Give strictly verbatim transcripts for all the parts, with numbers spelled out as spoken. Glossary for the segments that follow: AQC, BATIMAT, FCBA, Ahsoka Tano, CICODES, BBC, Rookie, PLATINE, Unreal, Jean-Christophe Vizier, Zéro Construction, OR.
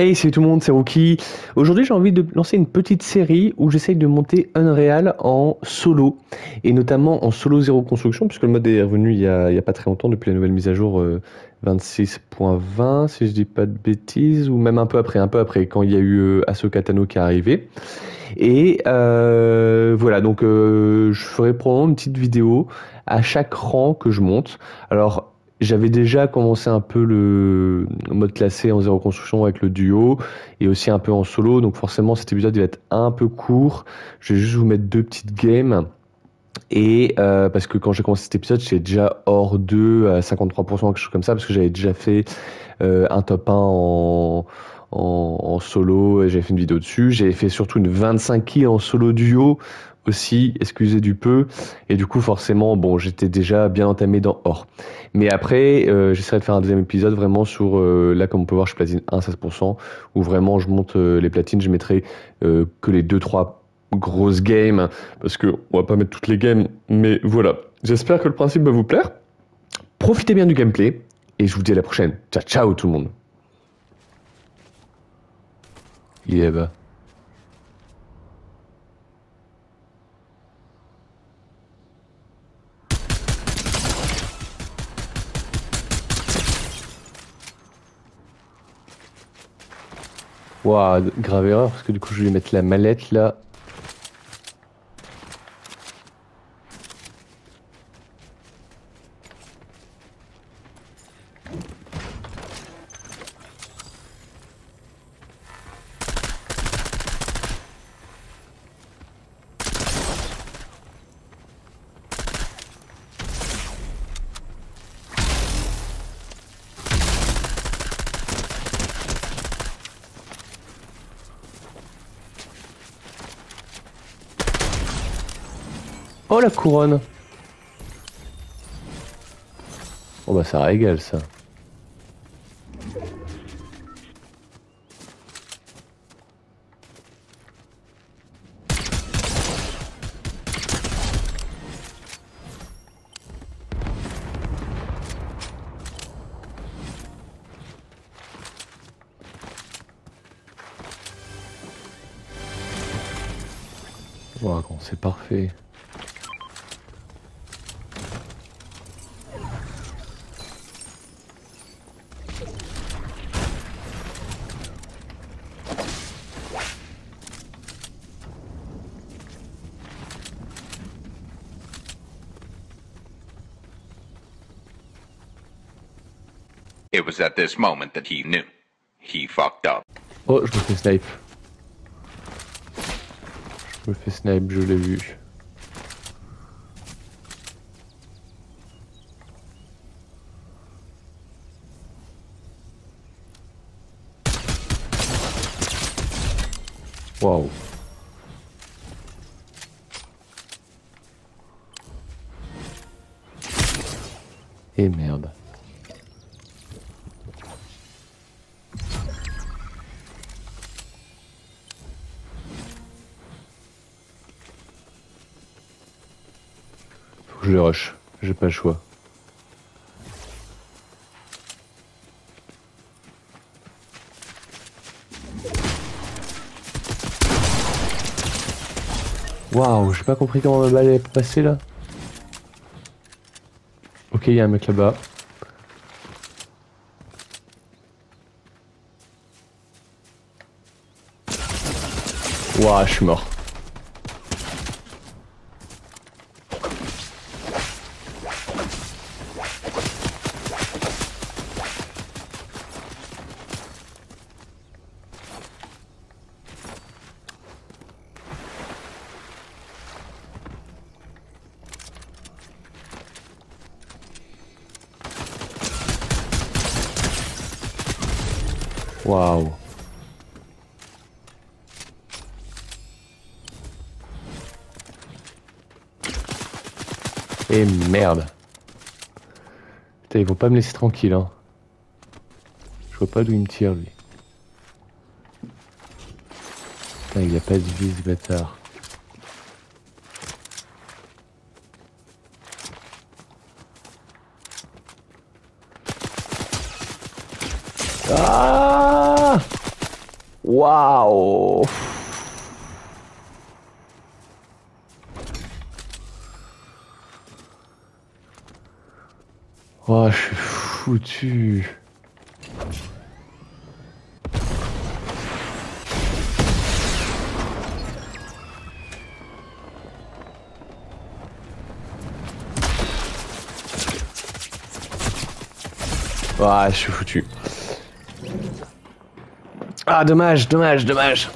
Hey, salut tout le monde, c'est Rookie. Aujourd'hui, j'ai envie de lancer une petite série où j'essaye de monter Unreal en solo, et notamment en solo zéro construction, puisque le mode est revenu il y a, il y a pas très longtemps, depuis la nouvelle mise à jour euh, vingt-six point vingt, si je dis pas de bêtises, ou même un peu après, un peu après, quand il y a eu euh, Ahsoka Tano qui est arrivé. Et euh, voilà, donc euh, je ferai probablement une petite vidéo à chaque rang que je monte. Alors, j'avais déjà commencé un peu le mode classé en zéro construction avec le duo et aussi un peu en solo. Donc forcément, cet épisode il va être un peu court. Je vais juste vous mettre deux petites games. Et euh, parce que quand j'ai commencé cet épisode, j'étais déjà hors deux à cinquante-trois pour cent, quelque chose comme ça, parce que j'avais déjà fait euh, un top un en... En, en solo, et j'avais fait une vidéo dessus. J'avais fait surtout une vingt-cinq kills en solo duo aussi, excusez du peu, et du coup forcément bon, j'étais déjà bien entamé dans or. Mais après euh, j'essaierai de faire un deuxième épisode vraiment sur euh, là comme on peut voir je platine un seize pour cent, où vraiment je monte euh, les platines. Je mettrai euh, que les deux trois grosses games, parce que on va pas mettre toutes les games, mais voilà, j'espère que le principe va vous plaire. Profitez bien du gameplay et je vous dis à la prochaine. Ciao ciao tout le monde. Il est bas. Waouh, grave erreur, parce que du coup je vais mettre la mallette là. Oh la couronne. Oh bah ça régale ça. Waouh, c'est parfait. It was at this moment that he knew. He fucked up. Oh, je me fais snipe. Je me fais snipe, je l'ai vu. Wow. Et merde. Je le rush, j'ai pas le choix. Waouh, j'ai pas compris comment ma balle est passée là. Ok, il y a un mec là-bas. Waouh, je suis mort. Waouh. Et merde. Putain, ils vont pas me laisser tranquille, hein. Je vois pas d'où il me tire, lui. Putain, il a pas de vie, ce bâtard. Ah! Waouh! Oh, je suis foutu. Ah, oh, je suis foutu. Ah, dommage, dommage, dommage.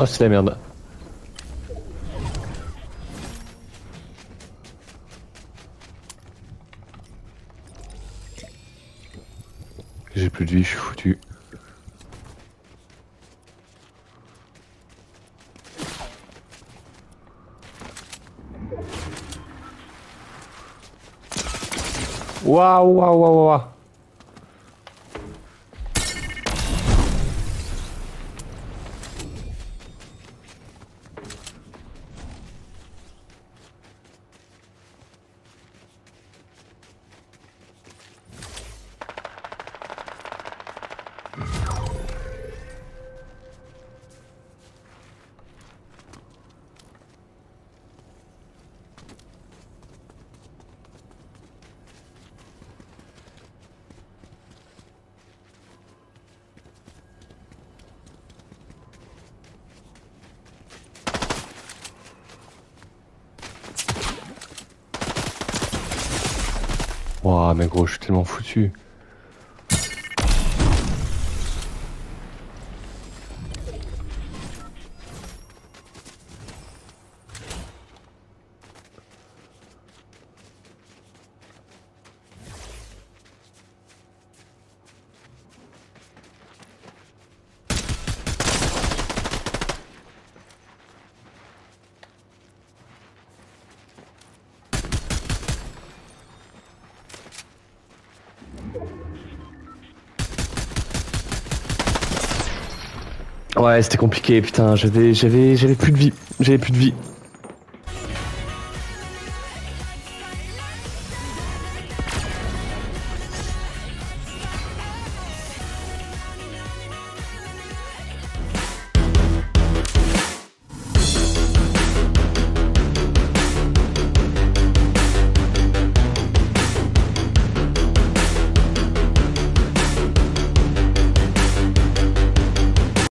Oh, c'est la merde. J'ai plus de vie, je suis foutu. Waouh, waouh, waouh, waouh. Waouh, mais gros, je suis tellement foutu. Ouais, c'était compliqué, putain, j'avais j'avais j'avais plus de vie, j'avais plus de vie.